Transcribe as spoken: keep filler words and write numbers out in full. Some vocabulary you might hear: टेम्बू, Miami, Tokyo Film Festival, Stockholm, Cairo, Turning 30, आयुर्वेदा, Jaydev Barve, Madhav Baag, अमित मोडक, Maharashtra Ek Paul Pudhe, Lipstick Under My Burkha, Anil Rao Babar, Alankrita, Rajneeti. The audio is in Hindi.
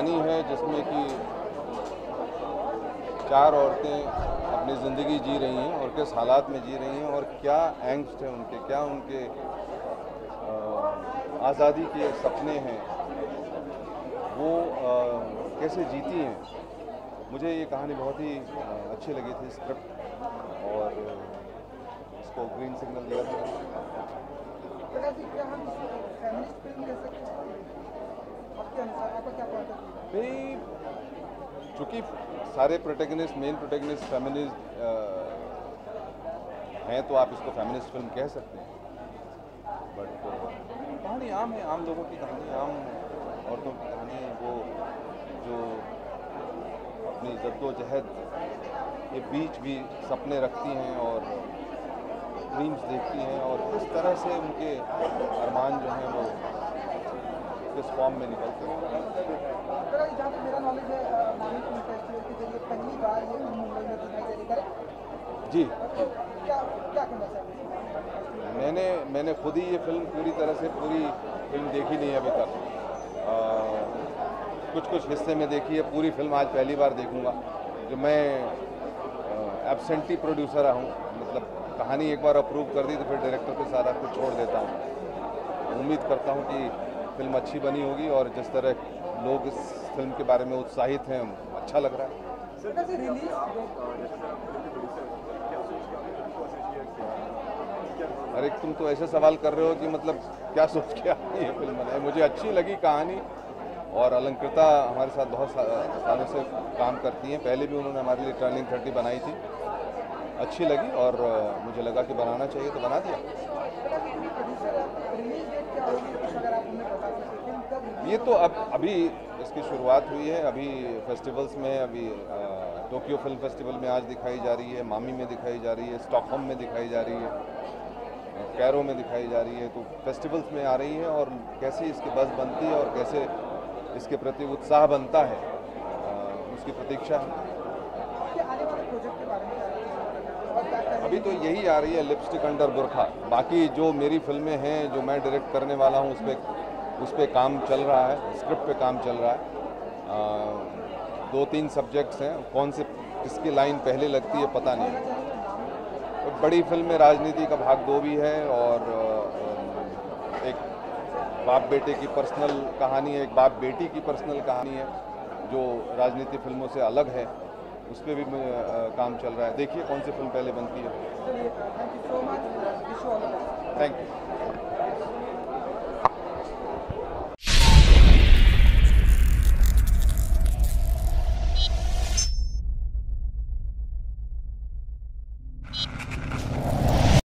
कहानी है जिसमें कि चार औरतें अपनी ज़िंदगी जी रही हैं और किस हालात में जी रही हैं और क्या एंग्स्ट है उनके, क्या उनके आज़ादी के सपने हैं, वो आ, कैसे जीती हैं। मुझे ये कहानी बहुत ही अच्छी लगी थी, स्क्रिप्ट, और इसको ग्रीन सिग्नल दिया था। नहीं, चूँकि सारे प्रोटैगनिस्ट, मेन प्रोटैगनिस्ट फेमिनिस्ट हैं तो आप इसको फेमिनिस्ट फिल्म कह सकते हैं, बट कहानी आम है, आम लोगों की कहानी, आम औरतों की कहानी है, वो जो अपनी जद्दोजहद के बीच भी सपने रखती हैं और ड्रीम्स देखती हैं और किस तरह से उनके अरमान जो हैं वो किस फॉर्म में निकलते हैं। जहाँ तक मेरा नॉलेज है, मामी फिल्म फेस्टिवल के जरिए पहली बार ये मुंबई में दिखाई दे रही है। जी, क्या क्या कहना चाहिए? मैंने मैंने खुद ही ये फिल्म पूरी तरह से पूरी फिल्म देखी नहीं है अभी तक, आ, कुछ कुछ हिस्से में देखी है। पूरी फिल्म आज पहली बार देखूंगा, जो मैं एब्सेंटी प्रोड्यूसर हूँ, मतलब कहानी एक बार अप्रूव कर दी तो फिर डायरेक्टर के सारा कुछ छोड़ देता हूँ। उम्मीद करता हूँ कि फिल्म अच्छी बनी होगी और जिस तरह लोग इस फिल्म के बारे में उत्साहित हैं, अच्छा लग रहा है। अरे तुम तो ऐसे सवाल कर रहे हो कि मतलब क्या सोच के आती है फिल्म बनाई। मुझे अच्छी लगी कहानी, और अलंकृता हमारे साथ बहुत सालों से काम करती हैं, पहले भी उन्होंने हमारे लिए टर्निंग थर्टी बनाई थी, अच्छी लगी और मुझे लगा कि बनाना चाहिए तो बना दिया। ये तो अब अभी इसकी शुरुआत हुई है, अभी फेस्टिवल्स में, अभी टोक्यो फिल्म फेस्टिवल में आज दिखाई जा रही है, मामी में दिखाई जा रही है, स्टॉकहोम में दिखाई जा रही है, कैरो में दिखाई जा रही है, तो फेस्टिवल्स में आ रही है। और कैसे इसकी बस बनती है और कैसे इसके प्रति उत्साह बनता है, आ, उसकी प्रतीक्षा है। अभी तो यही आ रही है, लिपस्टिक अंडर बुरखा। बाकी जो मेरी फिल्में हैं, जो मैं डायरेक्ट करने वाला हूँ, उस पर उस पर काम चल रहा है, स्क्रिप्ट पे काम चल रहा है। आ, दो तीन सब्जेक्ट्स हैं, कौन से किसकी लाइन पहले लगती है पता नहीं। तो बड़ी फिल्म में राजनीति का भाग दो भी है और एक बाप बेटे की पर्सनल कहानी है, एक बाप बेटी की पर्सनल कहानी है जो राजनीति फिल्मों से अलग है, उस पर भी काम चल रहा है। देखिए कौन सी फिल्म पहले बनती है। Thank you.